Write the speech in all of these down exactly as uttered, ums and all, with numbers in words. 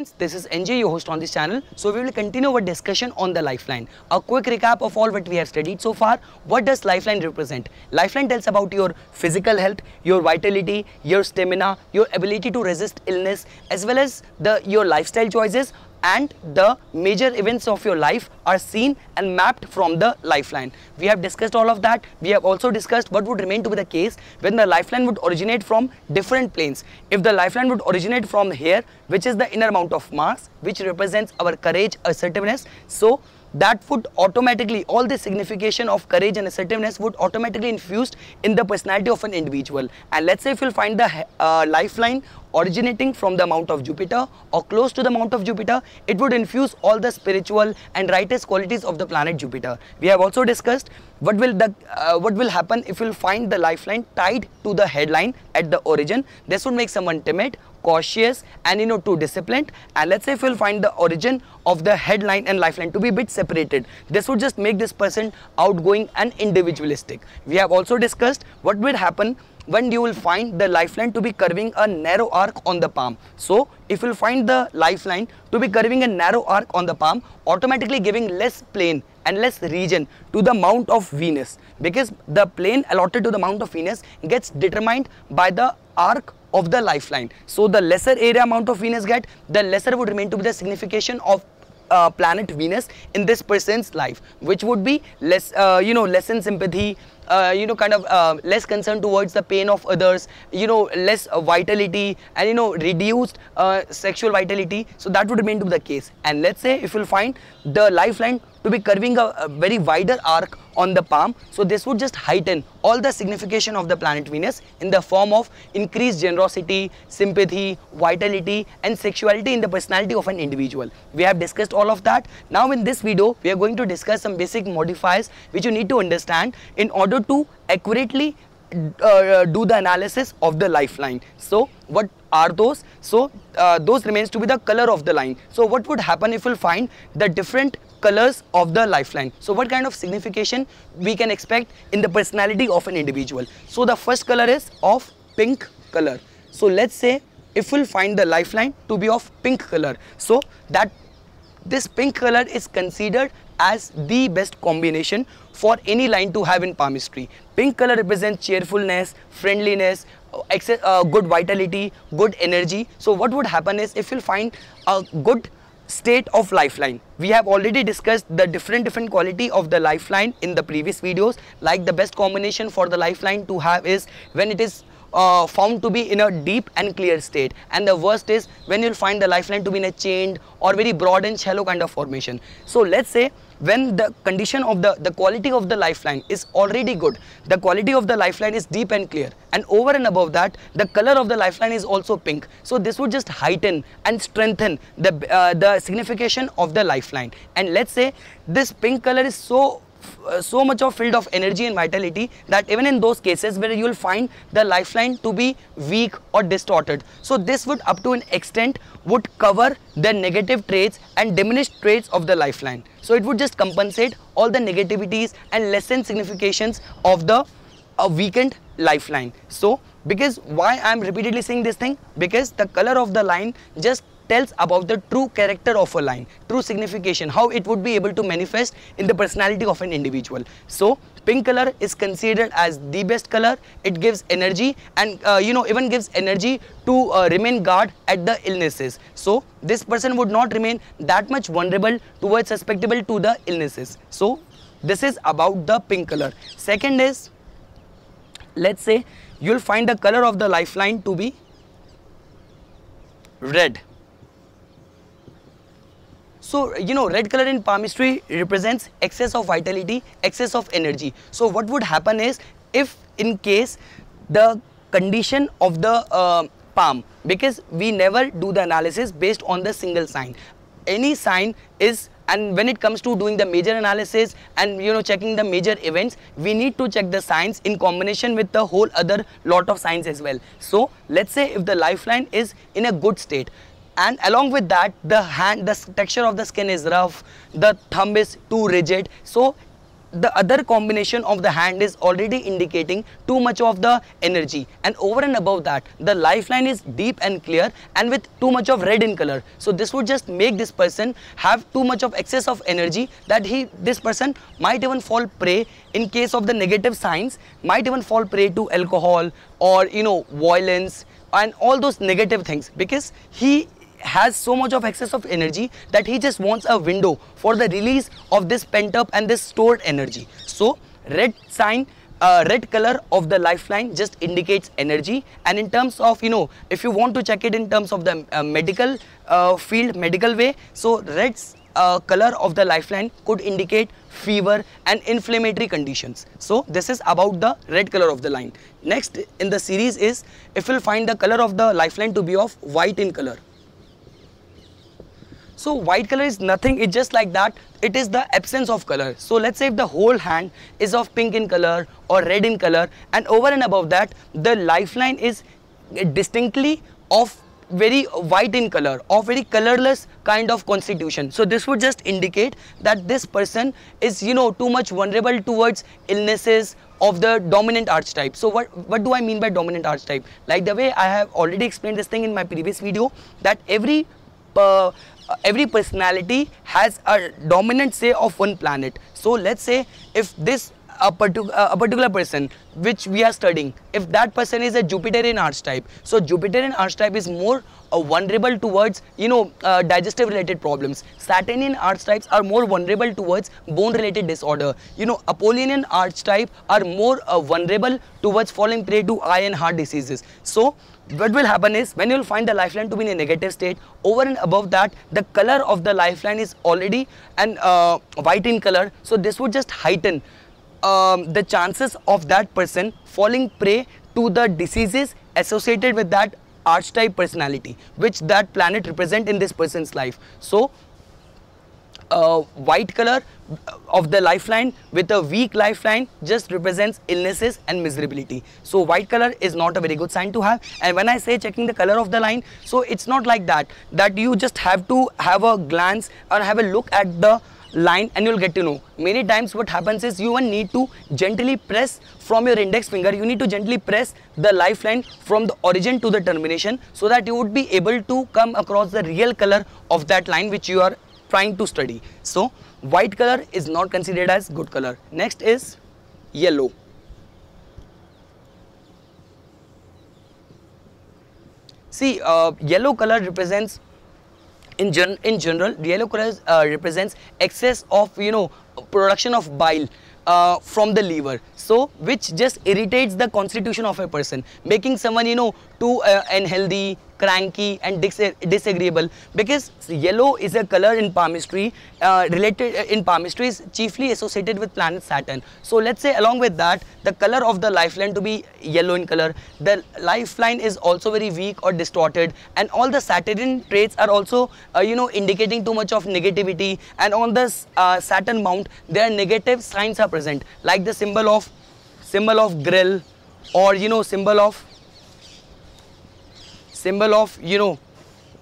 friends, this is N J, your host on this channel. So we will continue our discussion on the lifeline. A quick recap of all what we have studied so far. What does lifeline represent? Lifeline tells about your physical health, your vitality, your stamina, your ability to resist illness, as well as the your lifestyle choices, and the major events of your life are seen and mapped from the lifeline. We have discussed all of that. We have also discussed what would remain to be the case when the lifeline would originate from different planes. If the lifeline would originate from here, which is the inner amount of Mars, which represents our courage, assertiveness, so that would automatically, all the signification of courage and assertiveness would automatically infused in the personality of an individual. And let's say if you'll find the uh, lifeline originating from the amount of Jupiter or close to the amount of Jupiter, it would infuse all the spiritual and righteous qualities of the planet Jupiter. We have also discussed what will the uh, what will happen if you'll find the lifeline tied to the headline at the origin. This would make someone timid, cautious, and you know too disciplined. And let's say if you'll find the origin of the headline and lifeline to be a bit separated, this would just make this person outgoing and individualistic. We have also discussed what will happen when you will find the lifeline to be curving a narrow arc on the palm. So if you'll find the lifeline to be curving a narrow arc on the palm, automatically giving less plane and less region to the mount of Venus, because the plane allotted to the mount of Venus gets determined by the arc of the lifeline. So the lesser area amount of Venus get, the lesser would remain to be the signification of Uh, planet Venus in this person's life, which would be less, uh, you know, lessen sympathy, uh, you know, kind of uh, less concern towards the pain of others, you know, less uh, vitality, and you know, reduced uh, sexual vitality. So that would remain to be the case. And let's say if you'll find the lifeline to be curving a, a very wider arc on the palm, so this would just heighten all the signification of the planet Venus in the form of increased generosity, sympathy, vitality, and sexuality in the personality of an individual. We have discussed all of that. Now in this video, we are going to discuss some basic modifiers which you need to understand in order to accurately Uh, do the analysis of the lifeline. So what are those? So uh, those remains to be the color of the line. So what would happen if we'll find the different colors of the lifeline? So what kind of signification we can expect in the personality of an individual? So the first color is of pink color. So let's say if we'll find the lifeline to be of pink color, so that this pink color is considered as the best combination for any line to have in palmistry. Pink color represents cheerfulness, friendliness, excess, uh, good vitality, good energy. So what would happen is if you'll find a good state of lifeline. We have already discussed the different different quality of the lifeline in the previous videos, like the best combination for the lifeline to have is when it is Uh, found to be in a deep and clear state, and the worst is when you'll find the lifeline to be in a chained or very broad and shallow kind of formation. So let's say when the condition of the the quality of the lifeline is already good, the quality of the lifeline is deep and clear, and over and above that the color of the lifeline is also pink, so this would just heighten and strengthen the uh, the signification of the lifeline. And let's say this pink color is so so much of field of energy and vitality that even in those cases where you will find the lifeline to be weak or distorted, so this would up to an extent would cover the negative traits and diminished traits of the lifeline. So it would just compensate all the negativities and lessen significations of the uh, weakened lifeline. So because why I am repeatedly saying this thing, because the color of the line just tells about the true character of a line, true signification, how it would be able to manifest in the personality of an individual. So pink color is considered as the best color. It gives energy and uh, you know even gives energy to uh, remain guard at the illnesses. So this person would not remain that much vulnerable towards susceptible to the illnesses. So this is about the pink color. Second is, let's say you'll find the color of the lifeline to be red. So, you know, red color in palmistry represents excess of vitality, excess of energy. So what would happen is, if in case the condition of the uh, palm, because we never do the analysis based on the single sign, any sign is, and when it comes to doing the major analysis and you know checking the major events, we need to check the signs in combination with the whole other lot of signs as well. So let's say if the lifeline is in a good state, and along with that the hand, the texture of the skin is rough, the thumb is too rigid, so the other combination of the hand is already indicating too much of the energy, and over and above that the lifeline is deep and clear and with too much of red in color. So this would just make this person have too much of excess of energy that he this person might even fall prey, in case of the negative signs, might even fall prey to alcohol or you know violence and all those negative things, because he has so much of excess of energy that he just wants a window for the release of this pent up and this stored energy. So red sign, uh, red color of the lifeline just indicates energy. And in terms of, you know, if you want to check it in terms of the uh, medical uh, field, medical way, so red uh, color of the lifeline could indicate fever and inflammatory conditions. So this is about the red color of the line. Next in the series is, if you'll find the color of the lifeline to be of white in color. So white color is nothing, it's just like that, it is the absence of color. So let's say if the whole hand is of pink in color or red in color, and over and above that the lifeline is distinctly of very white in color or very colorless kind of constitution. So this would just indicate that this person is, you know, too much vulnerable towards illnesses of the dominant archetype. So what, what do I mean by dominant archetype? Like the way I have already explained this thing in my previous video, that every uh, every personality has a dominant say of one planet. So let's say if this a, particu a particular person which we are studying, if that person is a Jupiterian archetype, so Jupiterian archetype is more uh, vulnerable towards, you know, uh, digestive related problems. Saturnian archetypes are more vulnerable towards bone related disorder. You know, Apollonian archetype are more uh, vulnerable towards falling prey to eye and heart diseases. So what will happen is, when you will find the lifeline to be in a negative state, over and above that the color of the lifeline is already an uh, white in color, so this would just heighten um, the chances of that person falling prey to the diseases associated with that archetype personality which that planet represent in this person's life. So Uh, white color of the lifeline with a weak lifeline just represents illnesses and miserability. So white color is not a very good sign to have. And when I say checking the color of the line, so it's not like that that you just have to have a glance or have a look at the line and you'll get to know. Many times what happens is, you need to gently press from your index finger, you need to gently press the lifeline from the origin to the termination, so that you would be able to come across the real color of that line which you are trying to study. So white color is not considered as good color. Next is yellow. See, uh, yellow color represents in gen in general yellow color uh, represents excess of, you know, production of bile Uh, from the liver, so which just irritates the constitution of a person, making someone, you know, too uh, unhealthy, cranky and dis disagreeable. Because yellow is a color in palmistry uh, related uh, in palmistry is chiefly associated with planet Saturn. So let's say along with that the color of the lifeline to be yellow in color, the lifeline is also very weak or distorted, and all the Saturnian traits are also uh, you know, indicating too much of negativity, and on this uh, Saturn mount their negative signs are present, like the symbol of symbol of grill, or you know symbol of symbol of you know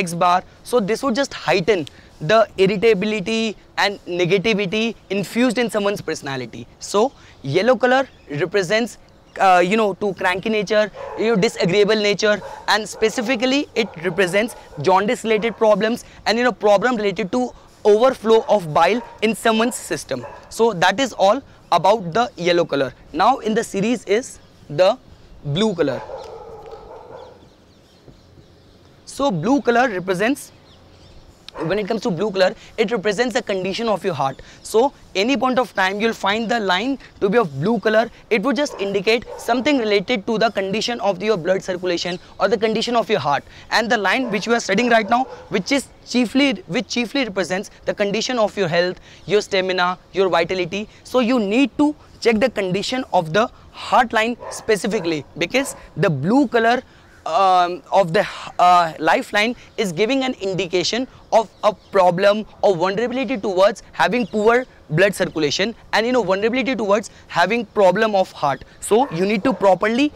X bar. So this would just heighten the irritability and negativity infused in someone's personality. So yellow color represents uh, you know too cranky nature, you know, disagreeable nature, and specifically it represents jaundice related problems and you know problem related to overflow of bile in someone's system. So that is all about the yellow color. Now in the series is the blue color. So blue color represents, when it comes to blue color, it represents the condition of your heart. So any point of time you'll find the line to be of blue color, it would just indicate something related to the condition of your blood circulation or the condition of your heart. And the line which you are studying right now, which is chiefly which chiefly represents the condition of your health, your stamina, your vitality. So you need to check the condition of the heart line specifically, because the blue color Um, of the uh, lifeline is giving an indication of a problem or vulnerability towards having poor blood circulation and you know vulnerability towards having problem of heart. So you need to properly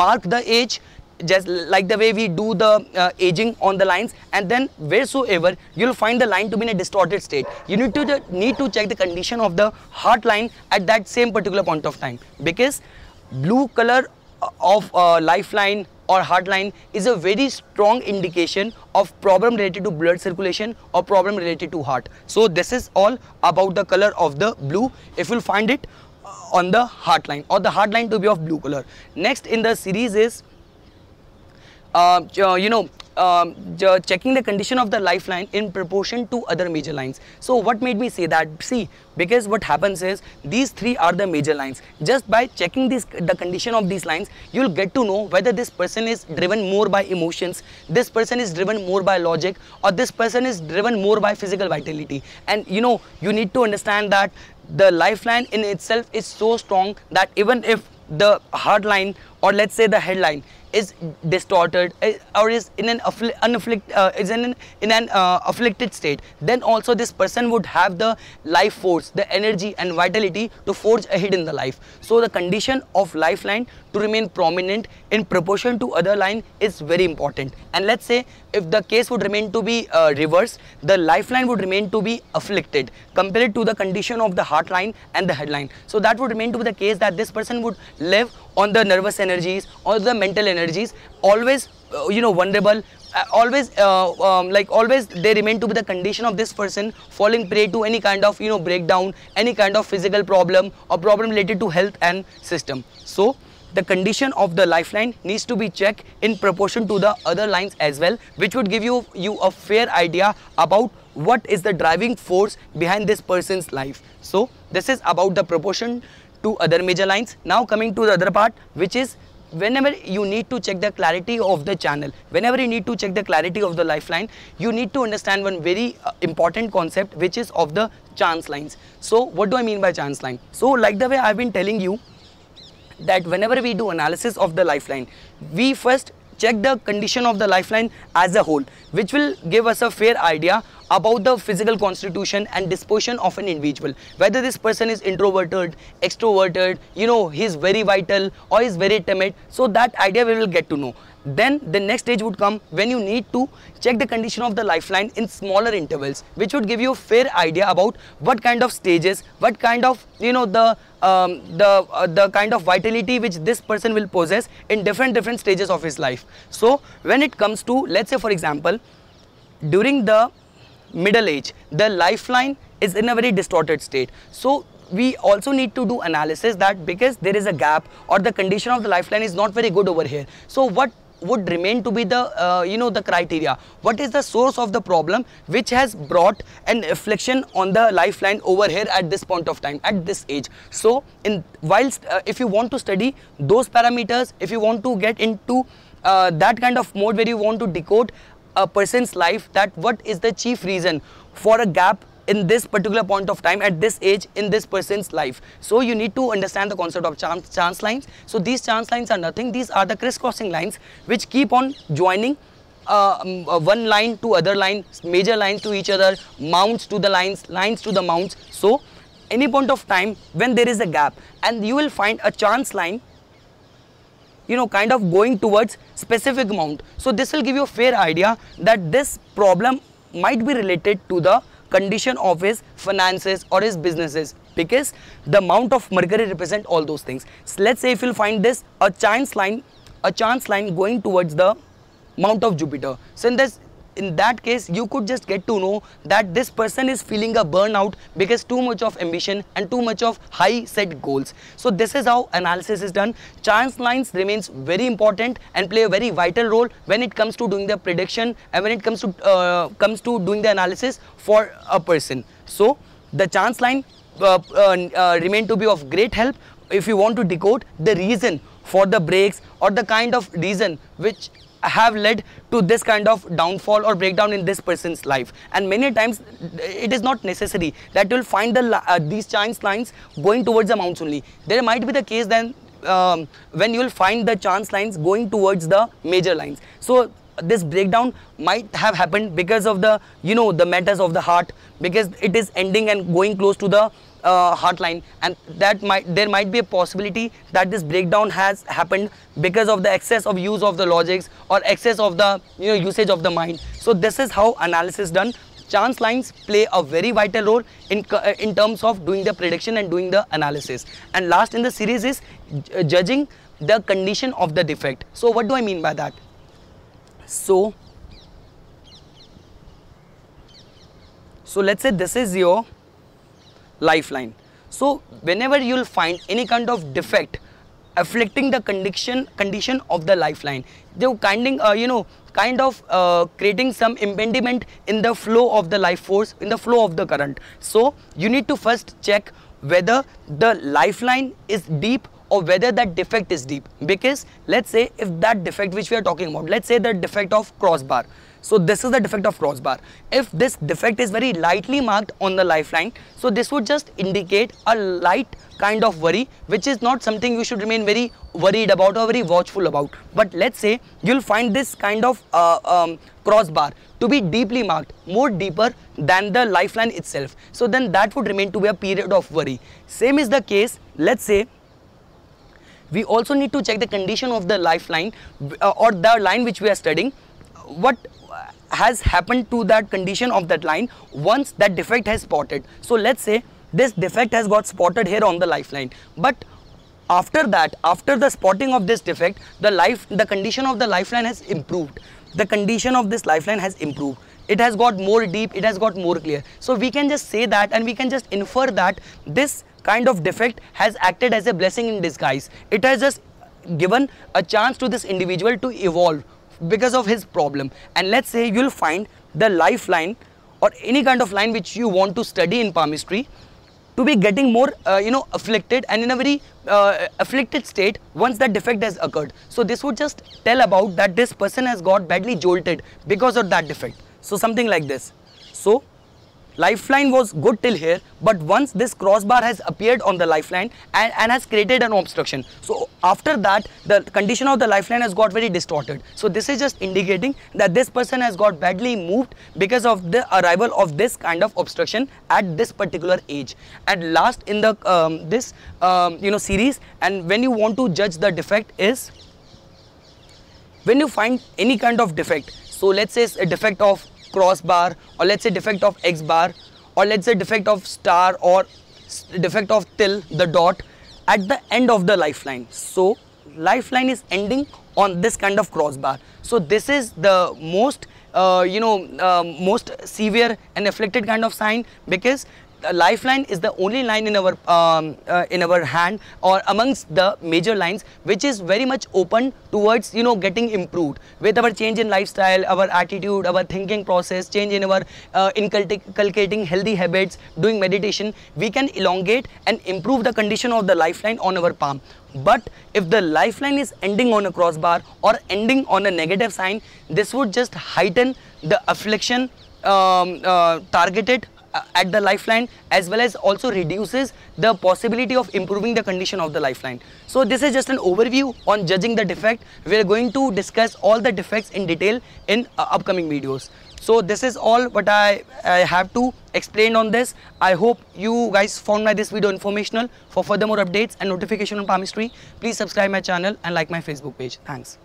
mark the age, just like the way we do the uh, aging on the lines, and then wheresoever you'll find the line to be in a distorted state, you need to the, need to check the condition of the heart line at that same particular point of time, because blue color of uh, lifeline or heart line is a very strong indication of problem related to blood circulation or problem related to heart. So this is all about the color of the blue, if you'll find it on the heart line, or the heart line to be of blue color. Next in the series is uh, you know um, checking the condition of the lifeline in proportion to other major lines. So what made me say that? See, because what happens is these three are the major lines. Just by checking this, the condition of these lines, you'll get to know whether this person is driven more by emotions, this person is driven more by logic, or this person is driven more by physical vitality. And you know, you need to understand that the lifeline in itself is so strong that even if the heart line, or let's say the headline, is distorted or is in an unafflict uh, is in an, in an uh, afflicted state, then also this person would have the life force, the energy and vitality to forge ahead in the life. So the condition of lifeline to remain prominent in proportion to other line is very important. And let's say if the case would remain to be uh, reversed, the lifeline would remain to be afflicted compared to the condition of the heart line and the headline. So that would remain to be the case that this person would live on the nervous energies or the mental energies, always uh, you know vulnerable, uh, always uh, um, like always they remain to be the condition of this person falling prey to any kind of you know breakdown, any kind of physical problem or problem related to health and system. So the condition of the lifeline needs to be checked in proportion to the other lines as well, which would give you you a fair idea about what is the driving force behind this person's life. So this is about the proportion to other major lines. Now coming to the other part, which is whenever you need to check the clarity of the channel, whenever you need to check the clarity of the lifeline, you need to understand one very uh, important concept, which is of the chance lines. So what do I mean by chance line? So like the way I've been telling you that whenever we do analysis of the lifeline, we first check the condition of the lifeline as a whole, which will give us a fair idea about the physical constitution and disposition of an individual, whether this person is introverted, extroverted, you know, he's very vital or he's very timid. So that idea we will get to know. Then the next stage would come when you need to check the condition of the lifeline in smaller intervals, which would give you a fair idea about what kind of stages, what kind of you know the um, the uh, the kind of vitality which this person will possess in different different stages of his life. So when it comes to, let's say for example, during the middle age, the lifeline is in a very distorted state. So we also need to do analysis that because there is a gap or the condition of the lifeline is not very good over here. So what would remain to be the uh, you know the criteria? What is the source of the problem which has brought an affliction on the lifeline over here at this point of time, at this age? So in whilst uh, if you want to study those parameters, if you want to get into uh, that kind of mode where you want to decode a person's life, that what is the chief reason for a gap in this particular point of time at this age in this person's life. So you need to understand the concept of chance, chance lines. So these chance lines are nothing, these are the crisscrossing lines which keep on joining uh, um, one line to other line, major lines to each other, mounts to the lines, lines to the mounts. So any point of time when there is a gap, and you will find a chance line you know kind of going towards specific mount. So this will give you a fair idea that this problem might be related to the condition of his finances or his businesses, because the amount of mercury represent all those things. So let's say if you'll find this a chance line, a chance line going towards the mount of Jupiter. So in this in that case you could just get to know that this person is feeling a burnout because too much of ambition and too much of high set goals. So this is how analysis is done. Chance lines remains very important and play a very vital role when it comes to doing the prediction and when it comes to uh, comes to doing the analysis for a person. So the chance line uh, uh, uh, remain to be of great help if you want to decode the reason for the breaks or the kind of reason which have led to this kind of downfall or breakdown in this person's life. And many times it is not necessary that you will find the uh, these chance lines going towards the mounts only. There might be the case then um, when you will find the chance lines going towards the major lines. So this breakdown might have happened because of the, you know, the matters of the heart, because it is ending and going close to the uh, heart line, and that might there might be a possibility that this breakdown has happened because of the excess of use of the logics or excess of the, you know, usage of the mind. So this is how analysis done. Chance lines play a very vital role in in terms of doing the prediction and doing the analysis. And last in the series is judging the condition of the defect. So what do I mean by that? So, so let's say this is your lifeline. So whenever you'll find any kind of defect afflicting the condition condition of the lifeline, they're kinding, uh, you know, kind of uh, creating some impediment in the flow of the life force, in the flow of the current. So you need to first check whether the lifeline is deep or whether that defect is deep. Because let's say if that defect which we are talking about, let's say the defect of crossbar. So this is the defect of crossbar. If this defect is very lightly marked on the lifeline, so this would just indicate a light kind of worry, which is not something you should remain very worried about or very watchful about. But let's say you'll find this kind of uh, um, crossbar to be deeply marked, more deeper than the lifeline itself. So then that would remain to be a period of worry. Same is the case, let's say we also need to check the condition of the lifeline uh, or the line which we are studying. What has happened to that condition of that line once that defect has spotted? So let's say this defect has got spotted here on the lifeline, but after that, after the spotting of this defect, the life the condition of the lifeline has improved. The condition of this lifeline has improved. It has got more deep, it has got more clear. So we can just say that, and we can just infer that this kind of defect has acted as a blessing in disguise. It has just given a chance to this individual to evolve because of his problem. And let's say you'll find the lifeline or any kind of line which you want to study in palmistry to be getting more uh, you know, afflicted and in a very uh, afflicted state once that defect has occurred. So this would just tell about that this person has got badly jolted because of that defect. So something like this. So lifeline was good till here, but once this crossbar has appeared on the lifeline and, and has created an obstruction, so after that the condition of the lifeline has got very distorted. So this is just indicating that this person has got badly moved because of the arrival of this kind of obstruction at this particular age. And last in the um, this um, you know series, and when you want to judge the defect is when you find any kind of defect. So let's say it's a defect of crossbar, or let's say defect of X bar, or let's say defect of star, or defect of till, the dot, at the end of the lifeline. So lifeline is ending on this kind of crossbar. So this is the most uh, you know uh, most severe and afflicted kind of sign, because the lifeline is the only line in our um, uh, in our hand or amongst the major lines which is very much open towards, you know, getting improved with our change in lifestyle, our attitude, our thinking process, change in our uh, inculcating healthy habits, doing meditation. We can elongate and improve the condition of the lifeline on our palm. But if the lifeline is ending on a crossbar or ending on a negative sign, this would just heighten the affliction um, uh, targeted at the lifeline, as well as also reduces the possibility of improving the condition of the lifeline. So this is just an overview on judging the defect. We are going to discuss all the defects in detail in uh, upcoming videos. So this is all what I, I have to explain on this. I hope you guys found my this video informational. For further more updates and notification on palmistry, please subscribe my channel and like my Facebook page. Thanks.